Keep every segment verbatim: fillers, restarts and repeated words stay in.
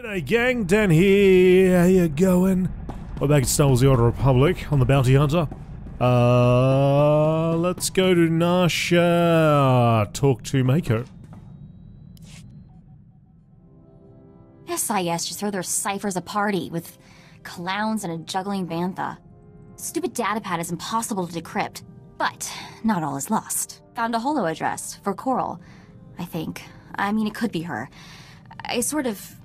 G'day gang, Dan here, how you going? We're back at Star Wars: The Old Republic on the Bounty Hunter. Uh, let's go to Nar Shaddaa, talk to Mako. S I S just throw their ciphers a party with clowns and a juggling bantha. Stupid datapad is impossible to decrypt, but not all is lost. Found a holo address for Coral, I think. I mean, it could be her. I sort of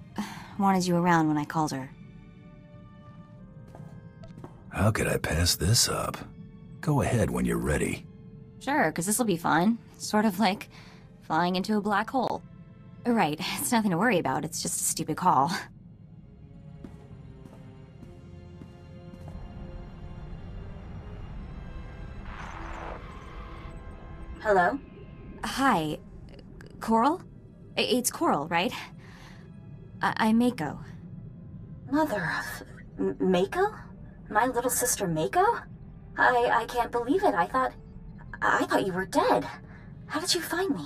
wanted you around when I called her. How could I pass this up? Go ahead when you're ready. Sure, because this'll be fun. Sort of like flying into a black hole. Right, it's nothing to worry about, it's just a stupid call. Hello? Hi. Coral? It's Coral, right? I I'm Mako. Mother of... Mako? My little sister Mako? I... I can't believe it. I thought... I thought you were dead. How did you find me?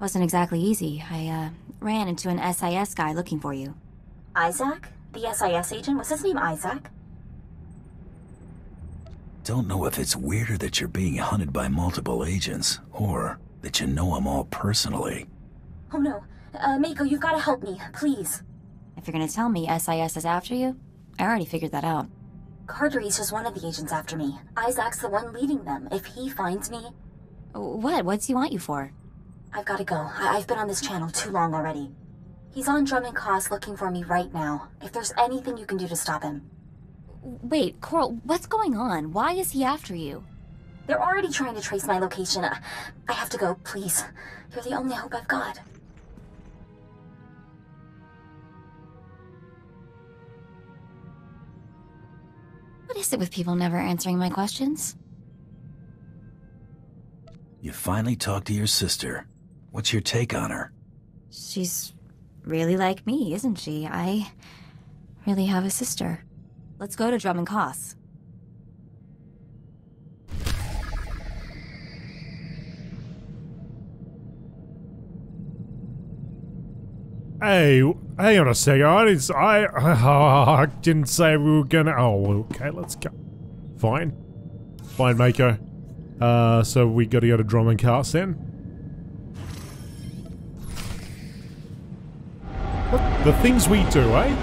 Wasn't exactly easy. I, uh, ran into an S I S guy looking for you. Isaac? The S I S agent? Was his name Isaac? Don't know if it's weirder that you're being hunted by multiple agents, or that you know them all personally. Oh no. Uh, Mako, you've got to help me, please. If you're going to tell me S I S is after you, I already figured that out. Cartery's just one of the agents after me. Isaac's the one leading them. If he finds me... What? What's he want you for? I've got to go. I I've been on this channel too long already. He's on Dromund Kaas looking for me right now. If there's anything you can do to stop him... Wait, Coral, what's going on? Why is he after you? They're already trying to trace my location. I, I have to go, please. You're the only hope I've got. What is it with people never answering my questions? You finally talked to your sister. What's your take on her? She's really like me, isn't she? I really have a sister. Let's go to Dromund Kaas. Hey, hang on a second. I didn't, I, I didn't say we were gonna. Oh, okay, let's go. Fine. Fine, Mako. Uh, so we gotta go to Dromund Kaas then? What? The things we do, eh?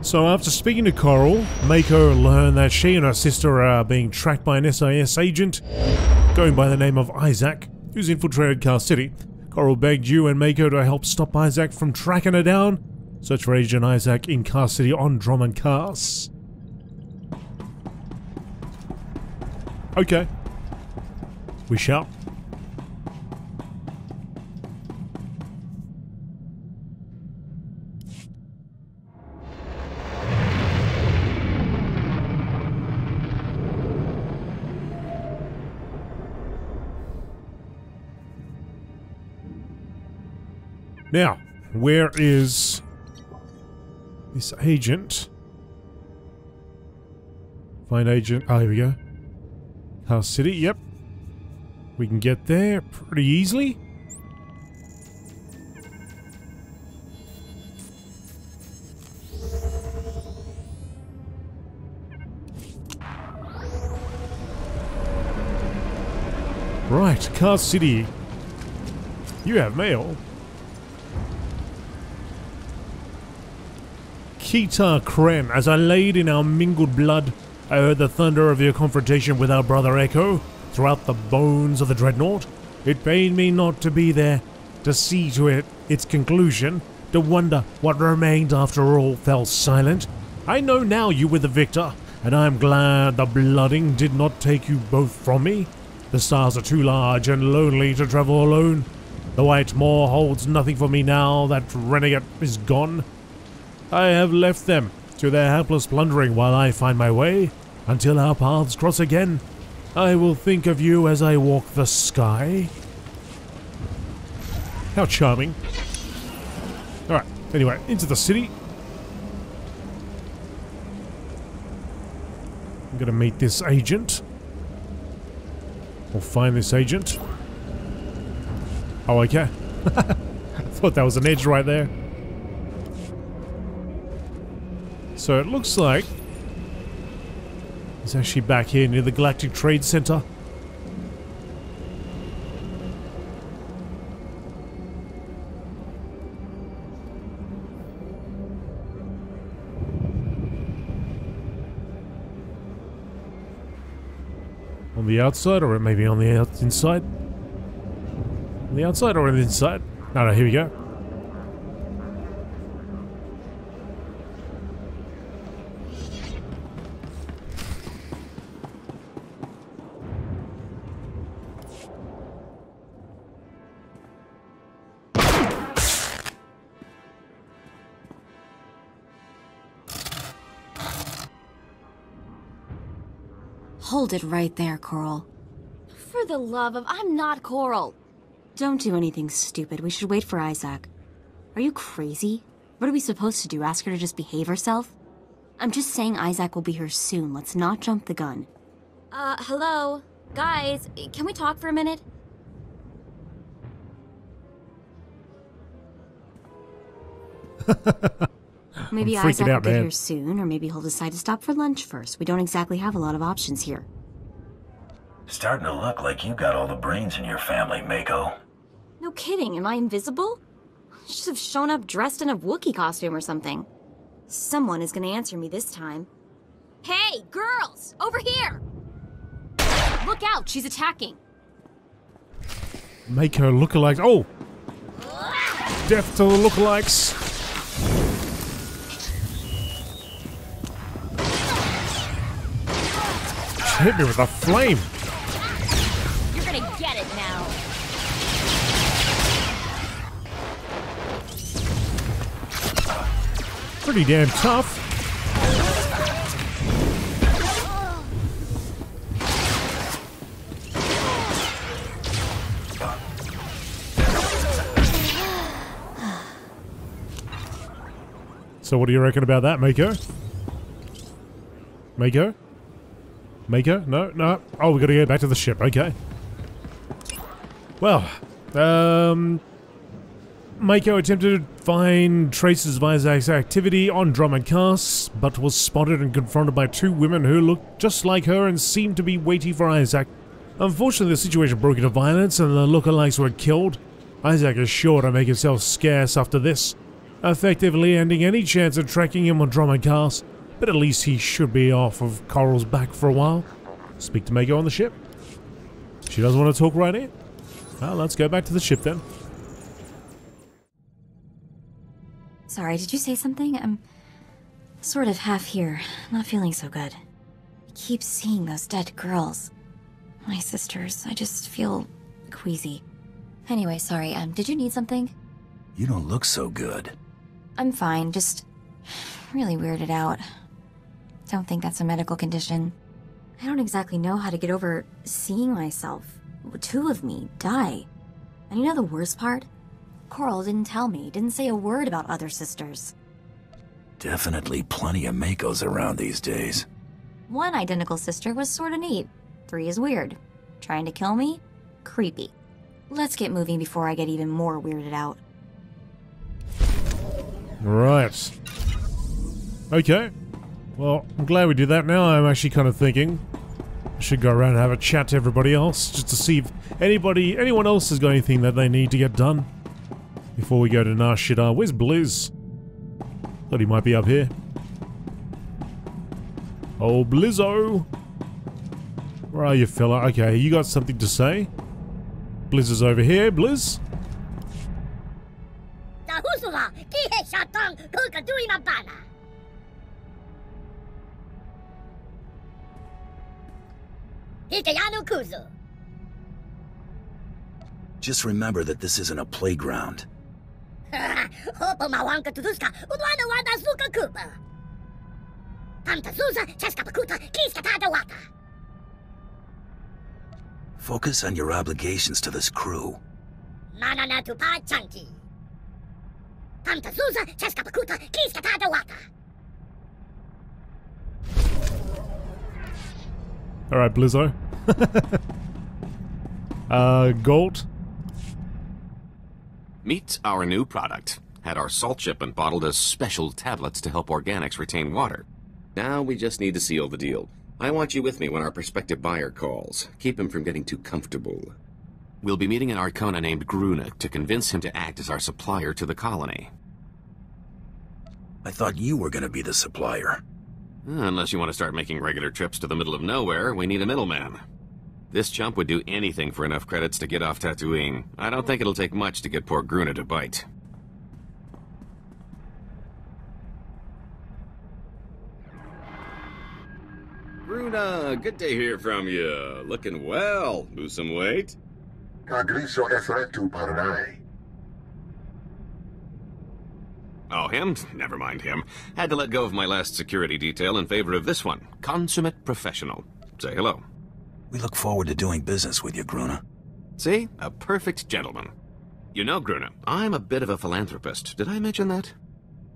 So after speaking to Coral, Mako learned that she and her sister are being tracked by an S I S agent going by the name of Isaac, who's infiltrated Car City. Coral begged you and Mako to help stop Isaac from tracking her down. Search for Agent Isaac in Car City on Dromund Kaas. Okay. We shall. Now, where is this agent? Find agent. Oh, here we go. Car City, yep. We can get there pretty easily. Right, Car City. You have mail. Kita Kren, as I laid in our mingled blood, I heard the thunder of your confrontation with our brother Echo throughout the bones of the Dreadnought. It pained me not to be there, to see to it its conclusion, to wonder what remained after all fell silent. I know now you were the victor, and I am glad the blooding did not take you both from me. The stars are too large and lonely to travel alone. The White Moor holds nothing for me now that renegade is gone. I have left them to their helpless plundering while I find my way. Until our paths cross again, I will think of you as I walk the sky. How charming. Alright, anyway, into the city. I'm gonna meet this agent. Or find this agent. Oh, okay. I thought that was an edge right there. So it looks like it's actually back here near the Galactic Trade Center. On the outside, or maybe on the inside? On the outside or on the inside? No, no, here we go. Hold it right there, Coral. For the love of... I'm not Coral! Don't do anything stupid. We should wait for Isaac. Are you crazy? What are we supposed to do? Ask her to just behave herself? I'm just saying Isaac will be here soon. Let's not jump the gun. Uh, hello? Guys, can we talk for a minute? Maybe Isaac will get here soon, or maybe he'll decide to stop for lunch first. We don't exactly have a lot of options here. Starting to look like you got all the brains in your family, Mako. No kidding, am I invisible? I should have shown up dressed in a Wookiee costume or something. Someone is gonna answer me this time. Hey, girls! Over here! Look out, she's attacking! Make her lookalikes. Oh! Death to the lookalikes! Hit me with a flame. You're gonna get it now. Pretty damn tough. So what do you reckon about that, Mako? Mako? Mako? No, no. Oh, we gotta go back to the ship. Okay. Well, um... Mako attempted to find traces of Isaac's activity on Dromund Kaas, but was spotted and confronted by two women who looked just like her and seemed to be waiting for Isaac. Unfortunately, the situation broke into violence and the lookalikes were killed. Isaac is sure to make himself scarce after this, effectively ending any chance of tracking him on Dromund Kaas. But at least he should be off of Coral's back for a while. Speak to Mako on the ship. She doesn't want to talk right here. Well, let's go back to the ship then. Sorry, did you say something? I'm sort of half here, not feeling so good. I keep seeing those dead girls. My sisters, I just feel queasy. Anyway, sorry, um, did you need something? You don't look so good. I'm fine, just really weirded out. Don't think that's a medical condition. I don't exactly know how to get over seeing myself, two of me, die. And you know the worst part? Coral didn't tell me, didn't say a word about other sisters. Definitely plenty of Makos around these days. One identical sister was sort of neat. Three is weird. Trying to kill me? Creepy. Let's get moving before I get even more weirded out. Right. Okay. Well, I'm glad we did that. Now I'm actually kind of thinking I should go around and have a chat to everybody else just to see if anybody, anyone else has got anything that they need to get done before we go to Nar Shaddaa. Where's Blizz? Thought he might be up here. Oh, Blizzo! Where are you, fella? Okay, you got something to say? Blizz is over here. Blizz? Just remember that this isn't a playground. Focus on your obligations to this crew. Alright, Blizzo. uh, Golt. Meet our new product. had our salt shipment bottled as special tablets to help organics retain water. Now we just need to seal the deal. I want you with me when our prospective buyer calls. Keep him from getting too comfortable. We'll be meeting an Arcona named Gruna to convince him to act as our supplier to the colony. I thought you were going to be the supplier. Unless you want to start making regular trips to the middle of nowhere, we need a middleman. This chump would do anything for enough credits to get off Tatooine. I don't think it'll take much to get poor Gruna to bite. Gruna, good to hear from you. Looking well. Lose some weight? Oh, him? Never mind him. Had to let go of my last security detail in favor of this one. Consummate professional. Say hello. We look forward to doing business with you, Gruna. See? A perfect gentleman. You know, Gruna, I'm a bit of a philanthropist. Did I mention that?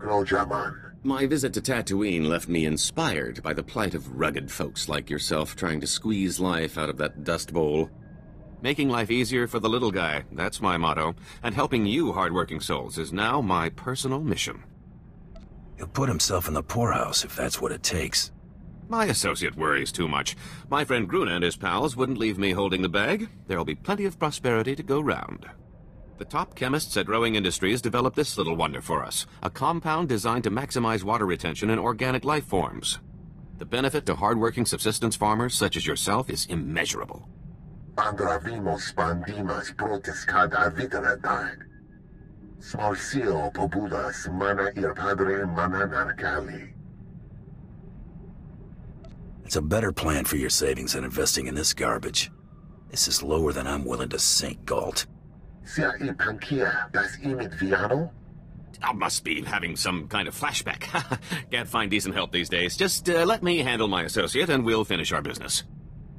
No, Jaman. My visit to Tatooine left me inspired by the plight of rugged folks like yourself trying to squeeze life out of that dust bowl. Making life easier for the little guy, that's my motto. And helping you hard-working souls is now my personal mission. He'll put himself in the poorhouse if that's what it takes. My associate worries too much. My friend Gruna and his pals wouldn't leave me holding the bag. There'll be plenty of prosperity to go round. The top chemists at Rowing Industries developed this little wonder for us, a compound designed to maximize water retention in organic life forms. The benefit to hard-working subsistence farmers such as yourself is immeasurable. It's a better plan for your savings than investing in this garbage. This is lower than I'm willing to sink, Golt. I must be having some kind of flashback. Can't find decent help these days. Just uh, let me handle my associate and we'll finish our business.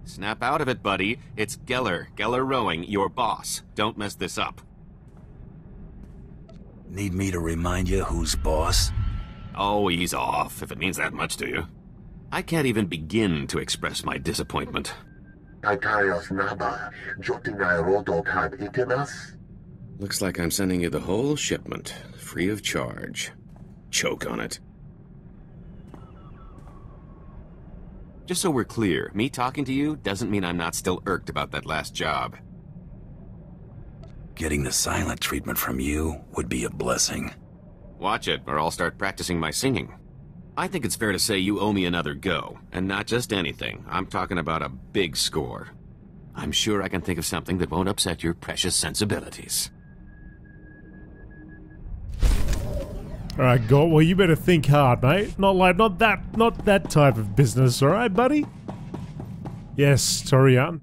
Snap out of it, buddy. It's Geller, Geller Rowing, your boss. Don't mess this up. Need me to remind you who's boss? Oh, ease off, if it means that much to you. I can't even begin to express my disappointment. Looks like I'm sending you the whole shipment, free of charge. Choke on it. Just so we're clear, me talking to you doesn't mean I'm not still irked about that last job. Getting the silent treatment from you would be a blessing. Watch it, or I'll start practicing my singing. I think it's fair to say you owe me another go, and not just anything. I'm talking about a big score. I'm sure I can think of something that won't upset your precious sensibilities. Alright, Golt, well you better think hard, mate. Not like, not that, not that type of business, alright, buddy? Yes, Torian.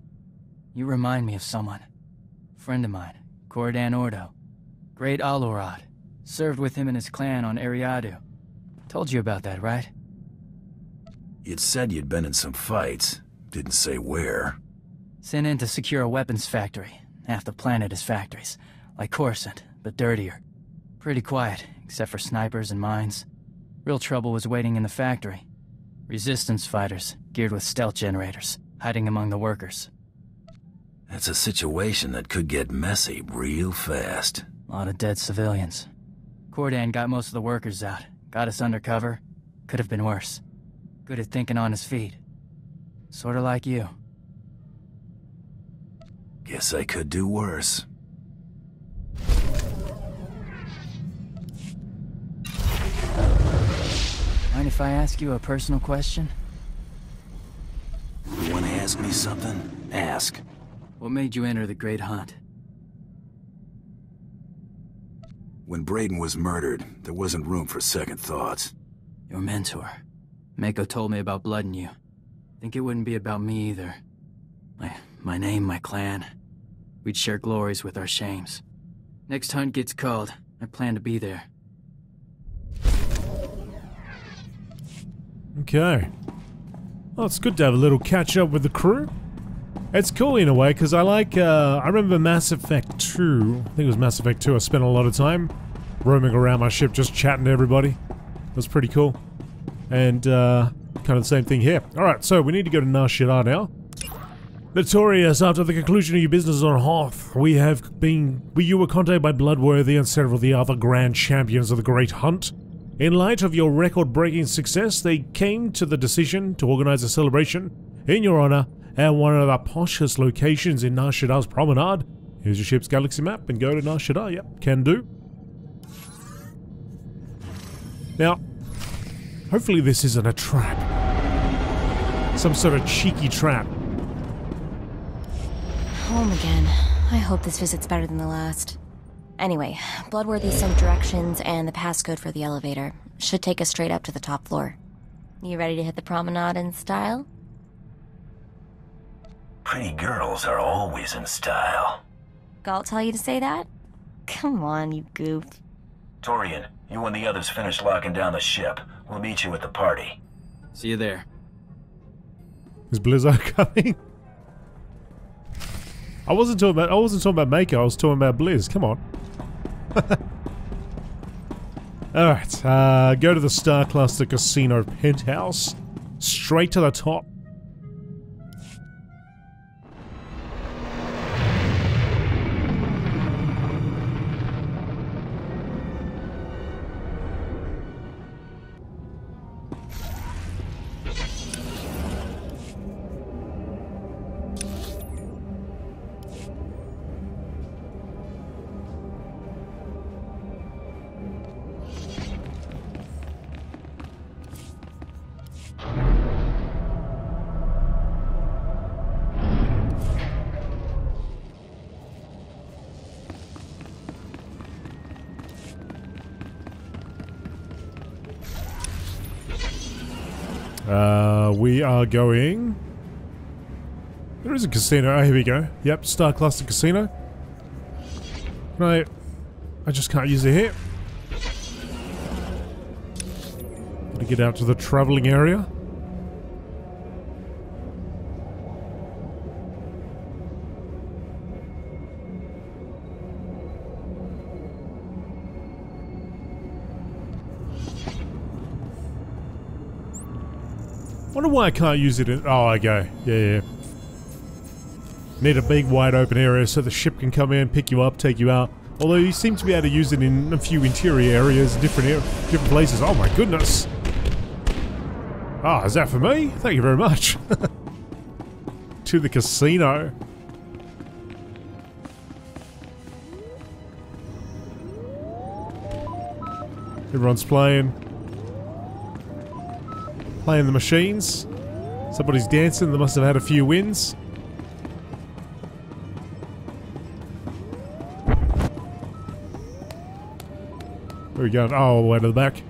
You remind me of someone. Friend of mine, Corridan Ordo. Great Alorod. Served with him and his clan on Eriadu. Told you about that, right? You'd said you'd been in some fights. Didn't say where. Sent in to secure a weapons factory. Half the planet is factories. Like Coruscant, but dirtier. Pretty quiet, except for snipers and mines. Real trouble was waiting in the factory. Resistance fighters, geared with stealth generators, hiding among the workers. That's a situation that could get messy real fast. A lot of dead civilians. Cordan got most of the workers out. Got us undercover. Could have been worse. Good at thinking on his feet. Sort of like you. Guess I could do worse. Mind if I ask you a personal question? You want to ask me something? Ask. What made you enter the Great Hunt? When Brayden was murdered, there wasn't room for second thoughts. Your mentor, Mako, told me about blood in you. Think it wouldn't be about me either. My, my name, my clan. We'd share glories with our shames. Next hunt gets called. I plan to be there. Okay. Well, it's good to have a little catch up with the crew. It's cool in a way, because I like, uh, I remember Mass Effect two, I think it was Mass Effect two, I spent a lot of time roaming around my ship just chatting to everybody. It was pretty cool. And, uh, kind of the same thing here. Alright, so we need to go to Nar Shaddaa now. Notorious, after the conclusion of your business on Hoth, we have been. You were contacted by Bloodworthy and several of the other grand champions of the Great Hunt. In light of your record-breaking success, they came to the decision to organize a celebration in your honor at one of the poshest locations in Nar Shaddaa's Promenade. Here's your ship's galaxy map and go to Nar Shaddaa. Yep, can do. Now, hopefully this isn't a trap. Some sort of cheeky trap. Home again. I hope this visit's better than the last. Anyway, Bloodworthy sent directions and the passcode for the elevator. Should take us straight up to the top floor. You ready to hit the promenade in style? Pretty girls are always in style. Golt tell you to say that? Come on, you goof. Torian, you and the others finish locking down the ship. We'll meet you at the party. See you there. Is Blizzard coming? I wasn't talking about I wasn't talking about Mako, I was talking about Blizz. Come on. Alright, uh, go to the Star Cluster Casino penthouse. Straight to the top. Uh, we are going... There is a casino. Oh, here we go. Yep, Star Cluster Casino. Can I... I just can't use it here. Gotta get out to the traveling area. I wonder why I can't use it in- oh, okay. Yeah, yeah. Need a big, wide open area so the ship can come in, pick you up, take you out. Although you seem to be able to use it in a few interior areas, different er different places. Oh my goodness! Ah, oh, is that for me? Thank you very much. To the casino. Everyone's playing. Playing the machines. Somebody's dancing, they must have had a few wins. Where are we going? Oh, way to the back.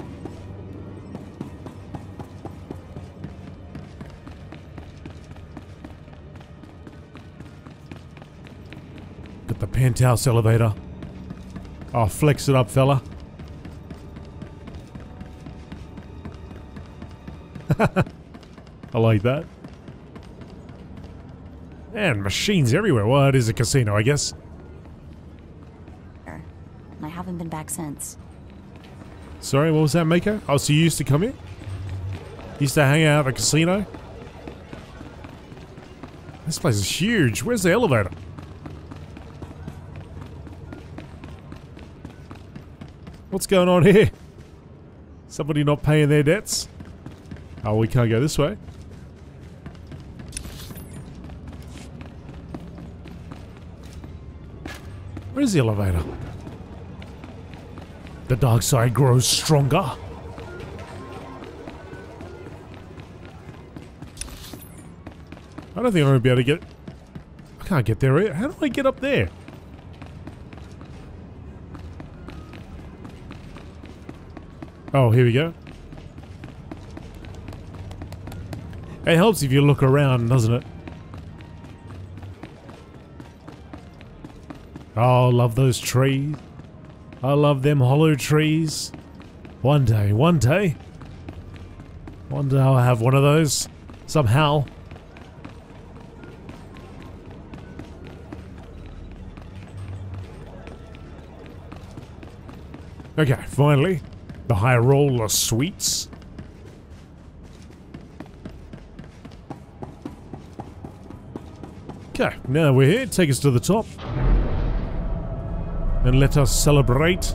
Got the penthouse elevator. Oh, flex it up, fella. I like that. And machines everywhere. Well, it is a casino, I guess. I haven't been back since. Sorry, what was that, Mako? Oh, so you used to come here? Used to hang out at a casino? This place is huge. Where's the elevator? What's going on here? Somebody not paying their debts? Oh, we can't go this way. Where's the elevator? The dark side grows stronger. I don't think I'm going to be able to get... I can't get there. How do I get up there? Oh, here we go. It helps if you look around, doesn't it? Oh, love those trees. I love them hollow trees. One day, one day. One day I'll have one of those. Somehow. Okay, finally. The high roller suites. Okay, now we're here. Take us to the top. And let us celebrate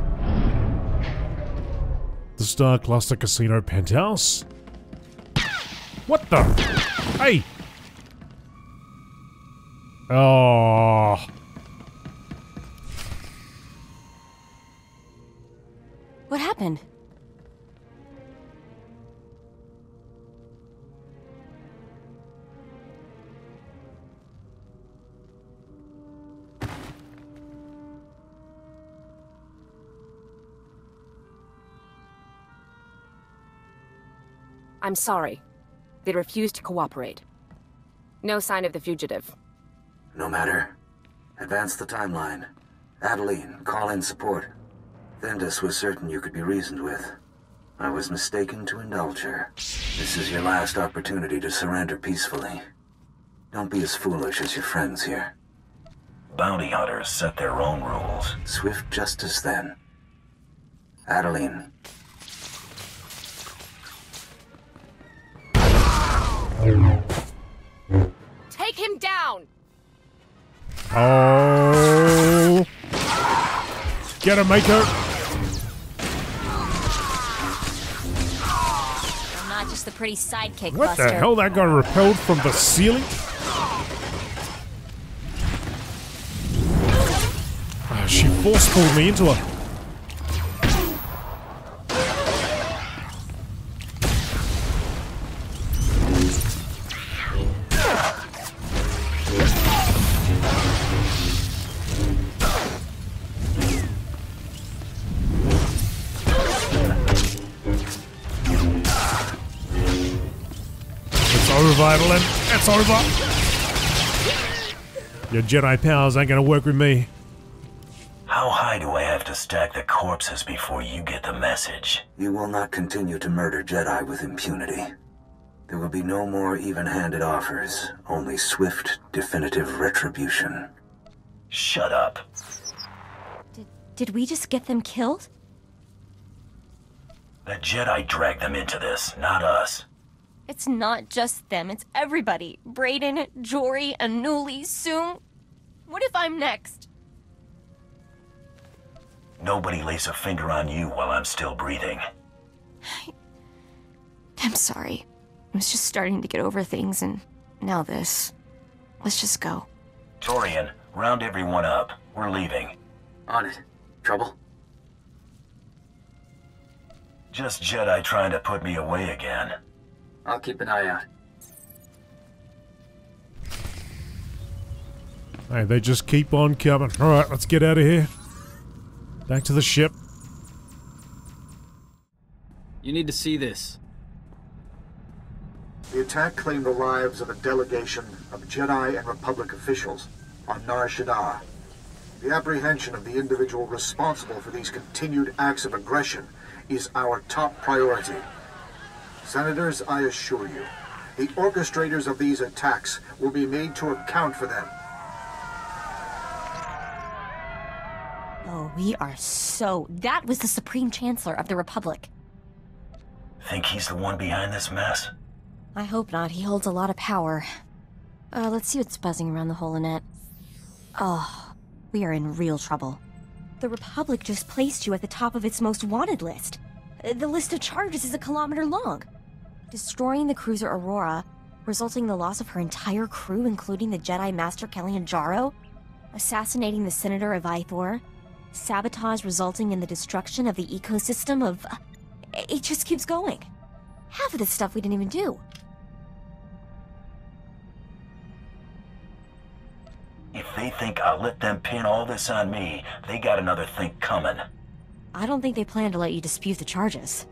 the Star Cluster Casino penthouse. What the? Hey! Oh. What happened? I'm sorry. They refused to cooperate. No sign of the fugitive. No matter. Advance the timeline. Adalene, call in support. Thindus was certain you could be reasoned with. I was mistaken to indulge her. This is your last opportunity to surrender peacefully. Don't be as foolish as your friends here. Bounty hunters set their own rules. Swift justice then. Adalene. Take him down! Oh! Get him, Mako! I'm not just the pretty sidekick, Buster. What the hell? That got repelled from the ceiling? Oh, she force-pulled me into a... Idling. It's over. Your Jedi powers ain't gonna work with me. How high do I have to stack the corpses before you get the message? You will not continue to murder Jedi with impunity. There will be no more even-handed offers, only swift, definitive retribution. Shut up. Did, did we just get them killed? The Jedi dragged them into this, not us. It's not just them, it's everybody. Brayden, Jory, Anuli, Soong. What if I'm next? Nobody lays a finger on you while I'm still breathing. I... I'm sorry. I was just starting to get over things and now this. Let's just go. Torian, round everyone up. We're leaving. On it. Trouble? Just Jedi trying to put me away again. I'll keep an eye out. Hey, they just keep on coming. Alright, let's get out of here. Back to the ship. You need to see this. The attack claimed the lives of a delegation of Jedi and Republic officials on Nar Shaddaa. The apprehension of the individual responsible for these continued acts of aggression is our top priority. Senators, I assure you, the orchestrators of these attacks will be made to account for them. Oh, we are so... That was the Supreme Chancellor of the Republic. Think he's the one behind this mess? I hope not. He holds a lot of power. Uh, let's see what's buzzing around the HoloNet. Oh, we are in real trouble. The Republic just placed you at the top of its most wanted list. The list of charges is a kilometer long. Destroying the cruiser Aurora, resulting in the loss of her entire crew, including the Jedi Master Kellian Jaro, assassinating the Senator of Ithor, sabotage resulting in the destruction of the ecosystem of... It just keeps going. Half of this stuff we didn't even do. If they think I'll let them pin all this on me, they got another think coming. I don't think they plan to let you dispute the charges.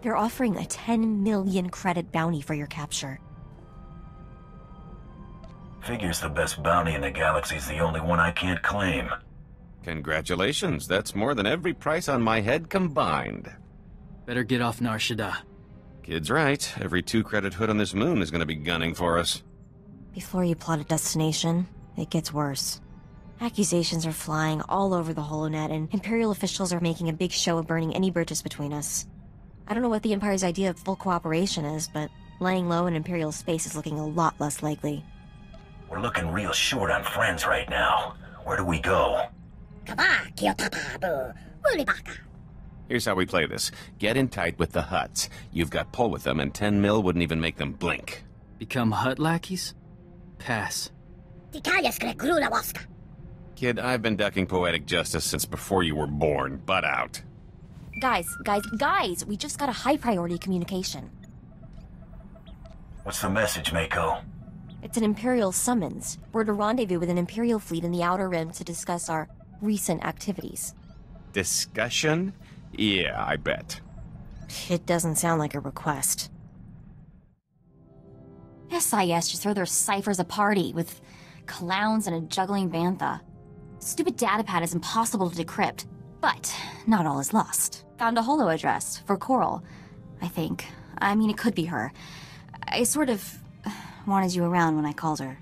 They're offering a ten million credit bounty for your capture. Figures the best bounty in the galaxy's the only one I can't claim. Congratulations, that's more than every price on my head combined. Better get off Nar Shaddaa. Kid's right. Every two credit hood on this moon is gonna be gunning for us. Before you plot a destination, it gets worse. Accusations are flying all over the HoloNet, and Imperial officials are making a big show of burning any bridges between us. I don't know what the Empire's idea of full cooperation is, but laying low in Imperial space is looking a lot less likely. We're looking real short on friends right now. Where do we go? Here's how we play this. Get in tight with the Hutts. You've got pull with them, and ten mil wouldn't even make them blink. Become Hutt lackeys? Pass. Kid, I've been ducking poetic justice since before you were born. Butt out. Guys, guys, guys! We just got a high-priority communication. What's the message, Mako? It's an Imperial summons. We're at a rendezvous with an Imperial fleet in the Outer Rim to discuss our recent activities. Discussion? Yeah, I bet. It doesn't sound like a request. S I S just throw their ciphers a party with clowns and a juggling bantha. Stupid datapad is impossible to decrypt, but not all is lost. Found a holo address for Coral, I think. I mean, it could be her. I sort of wanted you around when I called her.